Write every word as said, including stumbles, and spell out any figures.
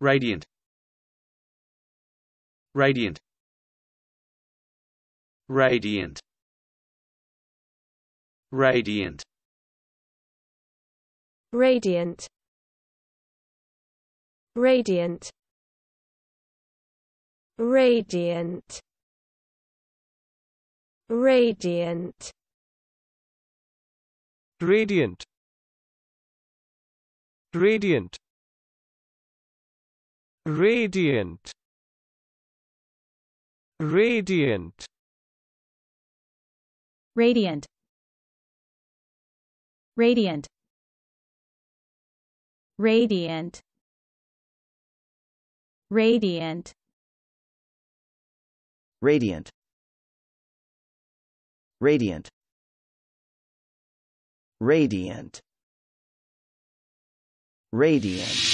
Radiant. Radiant. Radiant. Radiant. Radiant. Radiant. Radiant. Radiant. Radiant. Radiant. Radiant. Radiant. Radiant. Radiant. Radiant. Radiant. Radiant. Radiant. Radiant. Radiant.